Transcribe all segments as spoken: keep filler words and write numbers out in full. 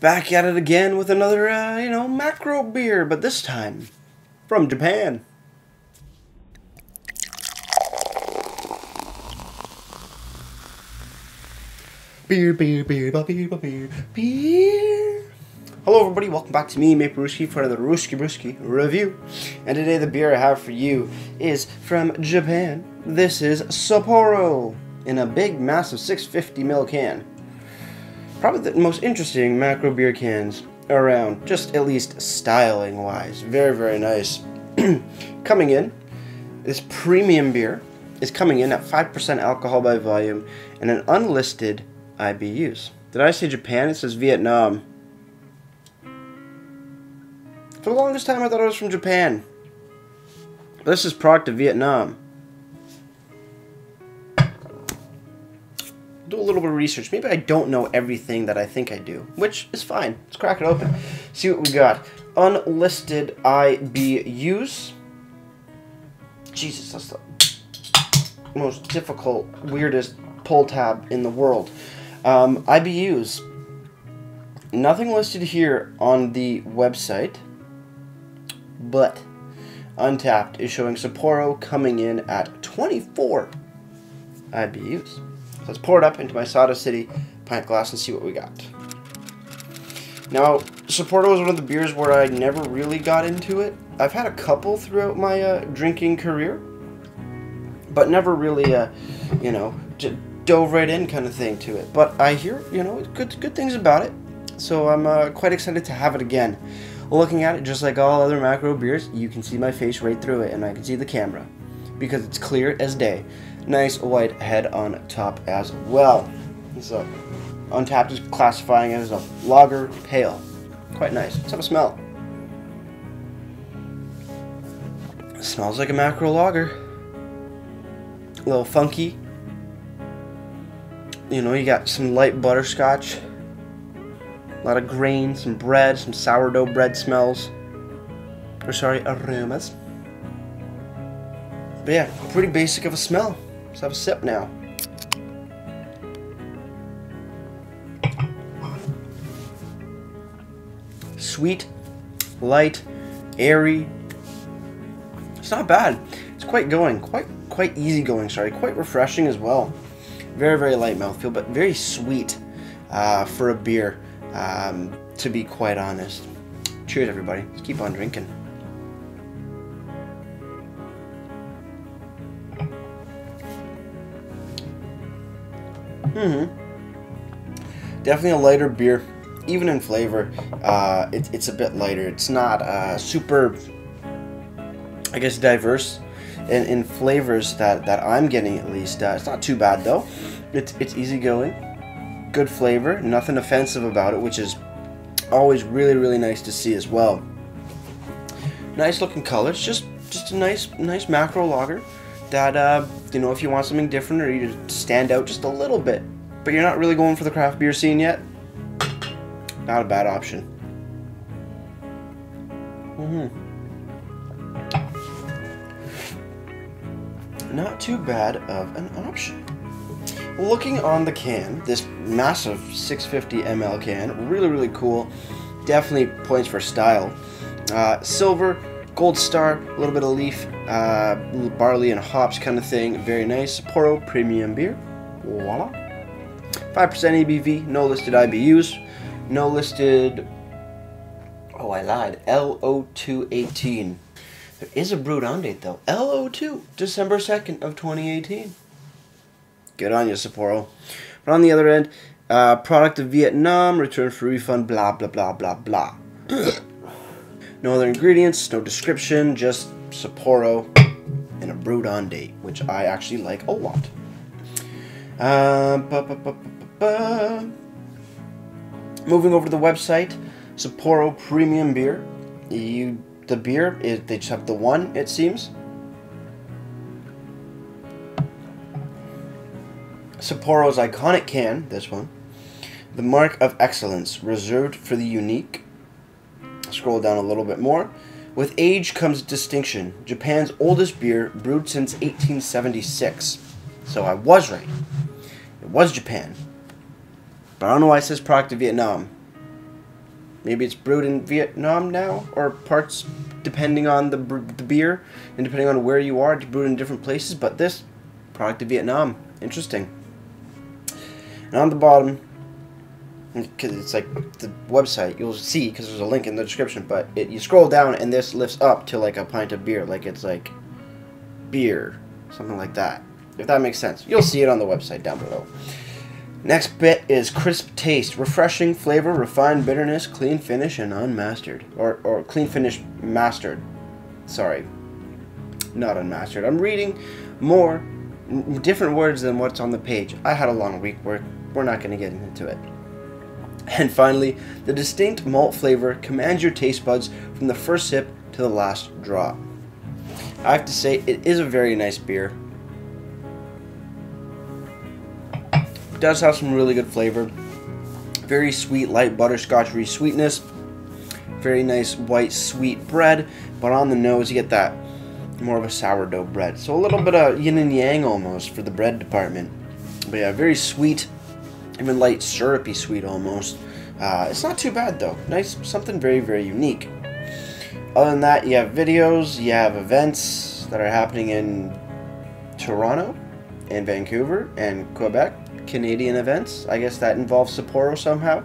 Back at it again with another, uh, you know, macro beer, but this time from Japan. Beer, beer, beer, beer, beer, beer. Hello everybody, welcome back to me, MapleRuski, for another Ruski Bruski review. And today the beer I have for you is from Japan. This is Sapporo in a big, massive six hundred fifty milliliter can. Probably the most interesting macro beer cans around, just at least styling wise. Very, very nice. Coming in, this premium beer is coming in at five percent alcohol by volume and an unlisted I B Us. Did I say Japan? It says Vietnam. For the longest time I thought it was from Japan. But this is product of Vietnam. Do a little bit of research. Maybe I don't know everything that I think I do, which is fine. Let's crack it open. See what we got. Unlisted I B Us. Jesus, that's the most difficult, weirdest pull tab in the world. Um, I B Us. Nothing listed here on the website, but Untappd is showing Sapporo coming in at twenty-four I B Us. Let's pour it up into my Sada City pint glass and see what we got. Now, Sapporo was one of the beers where I never really got into it. I've had a couple throughout my uh, drinking career, but never really, uh, you know, d dove right in kind of thing to it. But I hear, you know, good good things about it, so I'm uh, quite excited to have it again. Looking at it, just like all other macro beers, you can see my face right through it, and I can see the camera because it's clear as day. Nice white head on top as well. So, Untappd is classifying it as a lager pale. Quite nice. Let's have a smell. It smells like a macro lager. A little funky. You know, you got some light butterscotch, a lot of grain, some bread, some sourdough bread smells. Or sorry, aromas. But yeah, pretty basic of a smell. Let's have a sip now. Sweet, light, airy. It's not bad. It's quite going, quite quite easy going, sorry, quite refreshing as well. Very, very light mouthfeel, but very sweet uh, for a beer, um, to be quite honest. Cheers everybody, let's keep on drinking. Mm-hmm. Definitely a lighter beer, even in flavor. Uh, it, it's a bit lighter. It's not uh, super, I guess, diverse in, in flavors that, that I'm getting at least. Uh, it's not too bad though. It's it's easygoing, good flavor, nothing offensive about it, which is always really really nice to see as well. Nice looking colors, just just a nice nice macro lager. That, uh, you know, if you want something different or you just stand out just a little bit, but you're not really going for the craft beer scene yet, not a bad option. Mm-hmm. Not too bad of an option. Looking on the can, this massive six hundred fifty milliliter can, really, really cool. Definitely points for style. Uh, silver. Gold star, a little bit of leaf, uh, barley and hops kind of thing. Very nice. Sapporo premium beer. Voila. five percent A B V, no listed I B Us, no listed, oh I lied, L O two eighteen. There is a brewed on date though. L O two, December second of twenty eighteen. Good on you, Sapporo. But on the other end, uh, product of Vietnam, return for refund, blah, blah, blah, blah, blah. No other ingredients, no description, just Sapporo and a brewed on date, which I actually like a lot. Uh, ba, ba, ba, ba, ba. Moving over to the website, Sapporo Premium Beer. You, the beer, is, they just have the one, it seems. Sapporo's iconic can, this one. The mark of excellence, reserved for the unique. Scroll down a little bit more. With age comes distinction. Japan's oldest beer, brewed since eighteen seventy-six. So I was right. It was Japan. But I don't know why it says product of Vietnam. Maybe it's brewed in Vietnam now, or parts, depending on the, the beer, and depending on where you are, it's brewed in different places, but this, product of Vietnam. Interesting. And on the bottom, because it's like the website, you'll see, because there's a link in the description, but it, you scroll down, and this lifts up to like a pint of beer, like it's like beer, something like that. If that makes sense. You'll see it on the website down below. Next bit is crisp taste, refreshing flavor, refined bitterness, clean finish, and unmastered. Or, or clean finish mastered. Sorry. Not unmastered. I'm reading more different words than what's on the page. I had a long week work. We're not going to get into it. And finally, the distinct malt flavor commands your taste buds from the first sip to the last drop. I have to say, it is a very nice beer. It does have some really good flavor. Very sweet, light butterscotchery sweetness. Very nice white sweet bread, but on the nose you get that more of a sourdough bread. So a little bit of yin and yang almost for the bread department. But yeah, very sweet, even light syrupy sweet almost. Uh, it's not too bad though. Nice, something very, very unique. Other than that, you have videos, you have events that are happening in Toronto and Vancouver and Quebec, Canadian events. I guess that involves Sapporo somehow.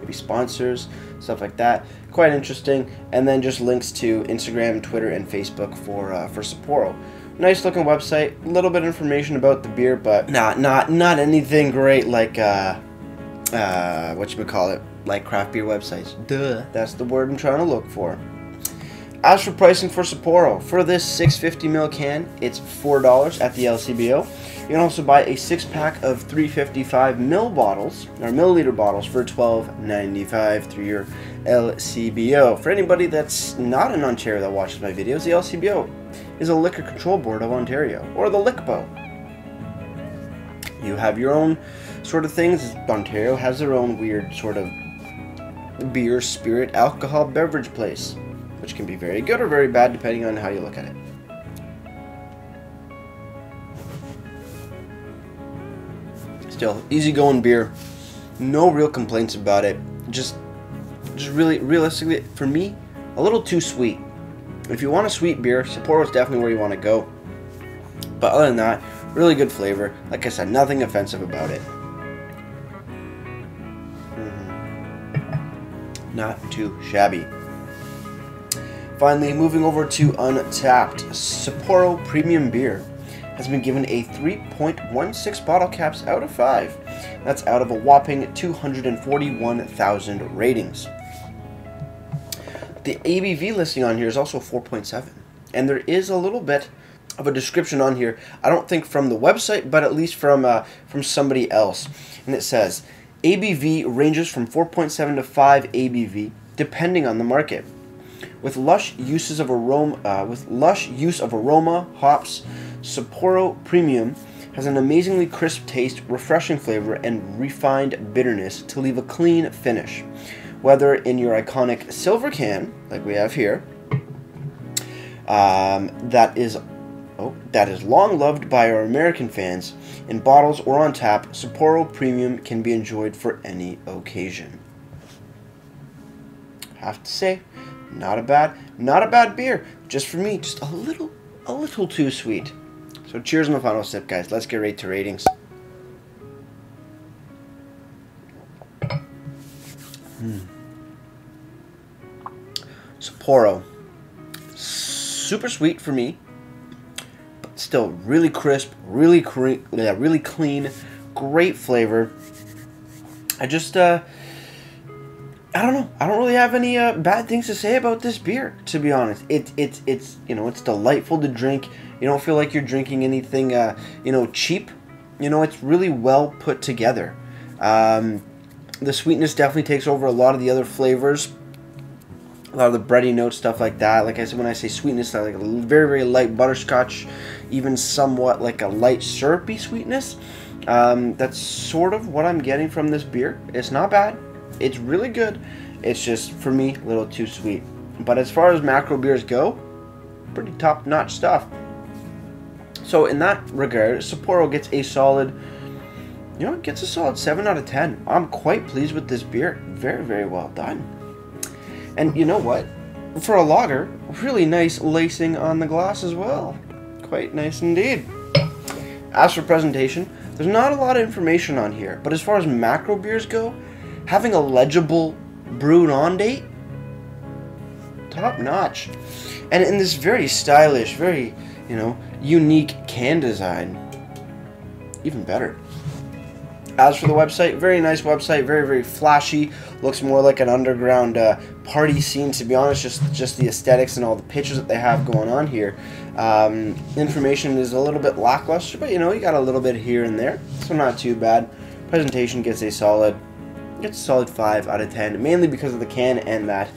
Maybe sponsors, stuff like that. Quite interesting. And then just links to Instagram, Twitter, and Facebook for uh, for Sapporo. Nice looking website. A little bit of information about the beer, but not not not anything great like uh, uh, whatchamacallit, like craft beer websites. Duh. That's the word I'm trying to look for. As for pricing for Sapporo, for this six fifty milliliter can, it's four dollars at the L C B O. You can also buy a six pack of three fifty-five milliliter bottles, or milliliter bottles, for twelve ninety-five through your L C B O. For anybody that's not in Ontario that watches my videos, the L C B O is a Liquor Control Board of Ontario, or the LICBO. You have your own sort of things. Ontario has their own weird sort of beer, spirit, alcohol, beverage place, which can be very good or very bad depending on how you look at it. Still, easygoing beer, no real complaints about it. Just, just really, realistically, for me, a little too sweet. If you want a sweet beer, Sapporo is definitely where you want to go. But other than that, really good flavor. Like I said, nothing offensive about it. Mm-hmm. Not too shabby. Finally, moving over to Untappd, Sapporo Premium Beer has been given a three point one six bottle caps out of five. That's out of a whopping two hundred forty-one thousand ratings. The A B V listing on here is also four point seven, and there is a little bit of a description on here, I don't think from the website, but at least from, uh, from somebody else, and it says, A B V ranges from four point seven to five A B V, depending on the market. With lush uses of aroma, uh, with lush use of aroma, hops, Sapporo Premium has an amazingly crisp taste, refreshing flavor, and refined bitterness to leave a clean finish. Whether in your iconic silver can, like we have here, um, that is, oh, that is long loved by our American fans, in bottles or on tap, Sapporo Premium can be enjoyed for any occasion. Have to say, not a bad, not a bad beer. Just for me, just a little, a little too sweet. So cheers on the final sip, guys. Let's get right to ratings. Mm. Sapporo. Super sweet for me, but still really crisp, really, cre yeah, really clean, great flavor. I just, uh... I don't know. I don't really have any uh, bad things to say about this beer, to be honest. It, it, it's, you know, it's delightful to drink. You don't feel like you're drinking anything, uh, you know, cheap. You know, it's really well put together. Um, the sweetness definitely takes over a lot of the other flavors. A lot of the bready notes, stuff like that. Like I said, when I say sweetness, I like a very, very light butterscotch, even somewhat like a light syrupy sweetness. Um, that's sort of what I'm getting from this beer. It's not bad. It's really good. It's just, for me, a little too sweet. But as far as macro beers go, pretty top-notch stuff. So in that regard, Sapporo gets a solid, you know, it gets a solid seven out of ten. I'm quite pleased with this beer. Very, very well done. And you know what? For a lager, really nice lacing on the glass as well. Quite nice indeed. As for presentation, there's not a lot of information on here, but as far as macro beers go, having a legible brewed on date, top notch. And in this very stylish, very, you know, unique can design, even better. As for the website, very nice website, very, very flashy. Looks more like an underground uh, party scene, to be honest, just, just the aesthetics and all the pictures that they have going on here. Um, information is a little bit lackluster, but you know, you got a little bit here and there, so not too bad. Presentation gets a solid, gets a solid five out of ten, mainly because of the can and that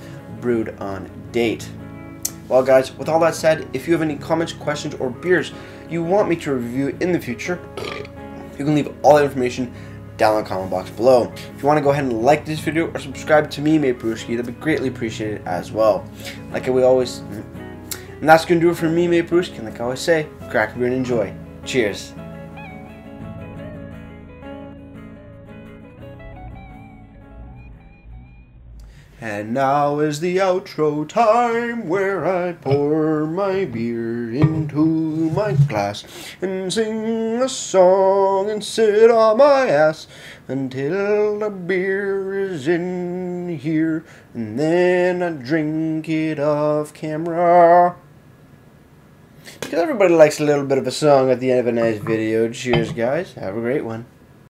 brewed on date. Well guys, with all that said, if you have any comments, questions, or beers you want me to review in the future, you can leave all the information down in the comment box below. If you want to go ahead and like this video or subscribe to me, MapleRuski, that'd be greatly appreciated as well. Like we always, and that's going to do it for me, MapleRuski, and like I always say, crack a beer and enjoy. Cheers. And now is the outro time where I pour my beer into my glass and sing a song and sit on my ass until the beer is in here, and then I drink it off camera. Because everybody likes a little bit of a song at the end of a nice video. Cheers, guys. Have a great one.